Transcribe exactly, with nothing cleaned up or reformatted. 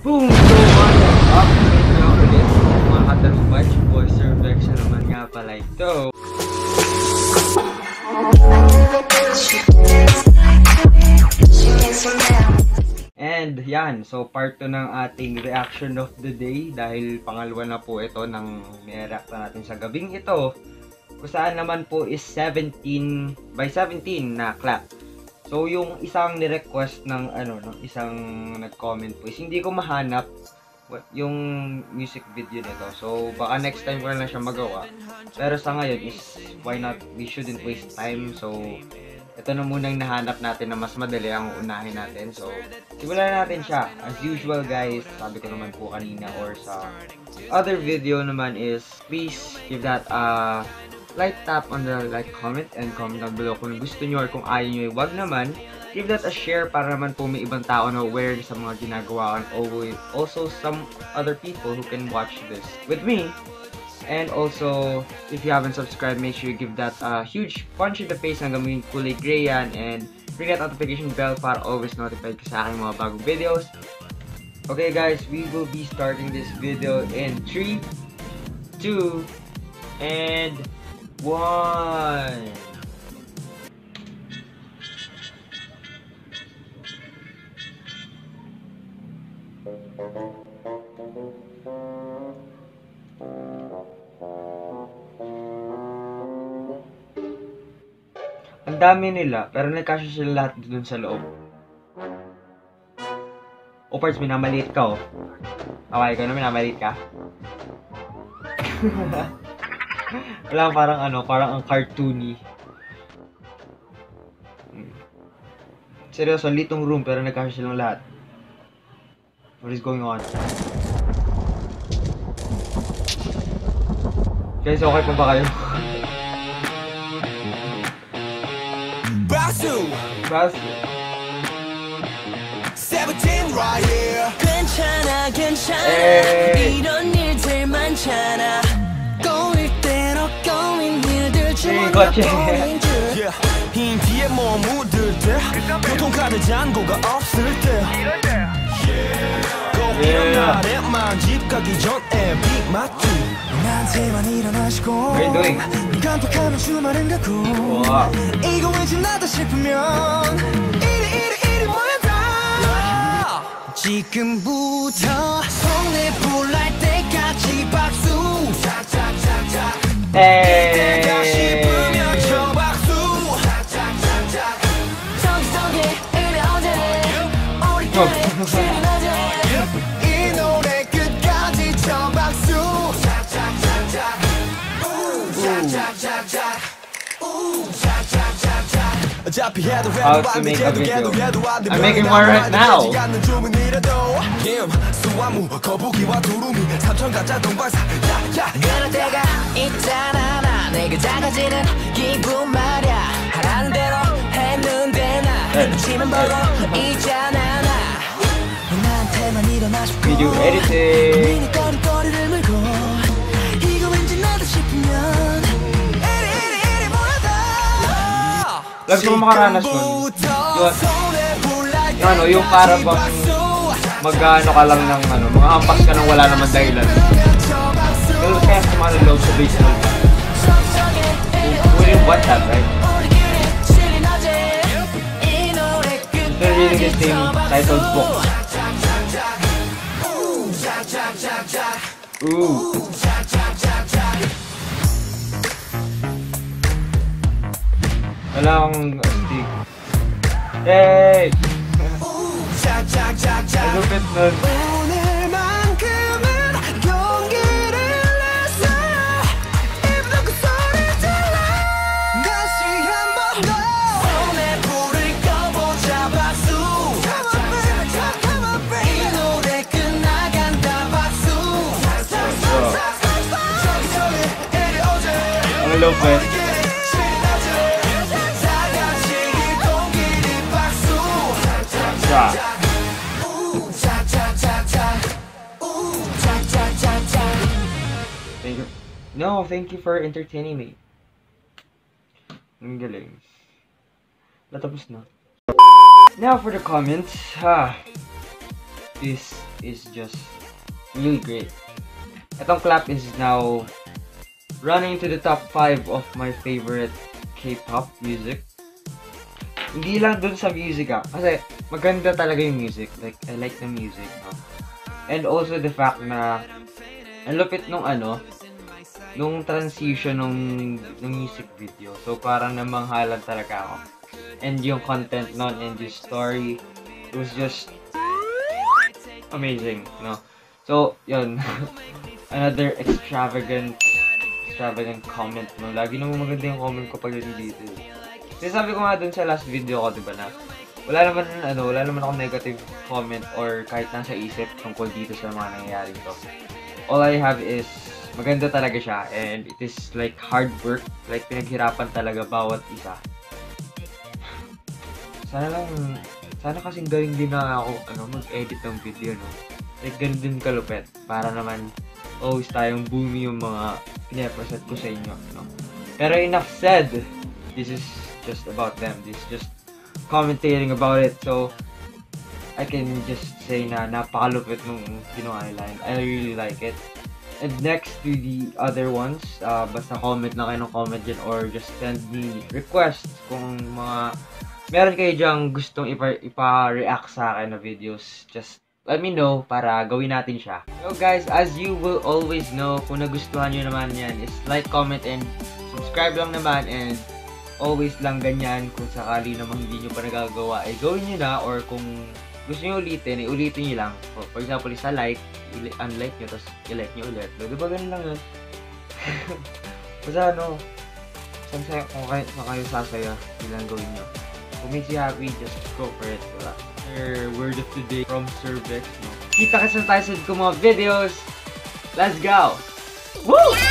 Boom! So on the up now ulit mga katarumbats, yung boy SirVex na naman nga pala ito. And yan, so part two ng ating reaction of the day dahil pangalawa na po ito ng nireact natin sa gabing ito. Kusaan naman po is seventeen by seventeen na clap. So yung isang ni-request ng ano, no, isang nag-comment po is hindi ko mahanap yung music video nito. So baka next time ko na lang siya magawa. Pero sa ngayon is why not, we shouldn't waste time. So ito na muna yung nahanap natin na mas madali ang unahin natin. So simulan natin siya. As usual guys, sabi ko naman po kanina or sa other video naman is please give that a... Uh, like, tap on the like, comment, and comment down below kung gusto nyo or kung ayaw nyo, wag naman. Give that a share para naman po may ibang tao na aware sa mga ginagawa and also some other people who can watch this with me. And also, if you haven't subscribed, make sure you give that a huge punch in the face na gamitin kulay gray yan and ring that notification bell para always notified ka sa aking mga bagong videos. Okay guys, we will be starting this video in three, two, and one. Ang dami nila, pero nagkasya sila lahat dun sa loob. O parts, minamaliit ka, oh. Away ka na, minamaliit ka. Wala, parang ano, parang ang cartoony. Seryoso, litong room pero nagkasya silang lahat. What is going on? Guys, okay pa ba kayo? Basu! Basu! seventeen right here! 괜찮아, 괜찮아. Hey. 이런 일들 많잖아. Hey. How to make a video. I'm making one right now. We do editing. Lagi ko makaranas nun. Yung ano, yung para bang mag-ano ka lang ng ano, mga ampas ka nang wala naman dahilan. Pero kaya sa mga love sa baseball. We didn't watch that, right? They're reading the same titled book. Ooh. Wala akong stick. Hey! Ang lupit nun. Ang lupit. Thank you. No, thank you for entertaining me. Ang galing. Natapos na. Now for the comments. Ha. this is just really great. Itong clap is now running to the top five of my favorite K-pop music. Hindi lang dun sa music ah, kasi maganda talaga yung music. Like, I like the music. Ah. And also the fact na ang lupit nung ano, nung transition nung, nung music video. So parang namanghalan talaga ako. And yung content nun and yung story, it was just amazing, no? So, yun. Another extravagant extravagant comment, no? Lagi naman maganda yung comment ko pag yun dito. Kasi sabi ko nga dun sa last video ko, diba na? Wala naman, ano, wala naman akong negative comment or kahit nasa isip tungkol dito sa mga nangyayari to. All I have is, maganda talaga siya and it is like hard work. Like, pinaghirapan talaga bawat isa. Sana lang, sana kasing galing din na ako, ano, mag-edit ng video, no? Like, ganun din kalupet. Para naman, always tayong boomy yung mga pinapresent ko sa inyo, no? Pero enough said, this is just about them. This is just commentating about it, so I can just say na napakalupit nung ginawa nila and I really like it. And next to the other ones, uh, basta comment na kayo ng comment dyan or just send me requests kung mga meron kayo dyang gustong ipa- ipa-react sa akin na videos, just let me know para gawin natin siya. So guys, as you will always know, kung nagustuhan nyo naman yan is like, comment, and subscribe lang naman. And always lang ganyan, kung sakali naman hindi nyo pa nagagawa, ay eh, gawin nyo na, or kung gusto nyo ulitin, ay eh, ulitin nyo lang. For, for example, isa like, unlike nyo, tapos i-like nyo ulit. So, diba ganun lang yun? Basta ano, kung kayo, kung kayo sasaya, ilang gawin nyo. Kung makes you happy, just go for it. Diba? Your word of the day from SirVex. No? Kita kasi tayo sa mga videos. Let's go! Woo!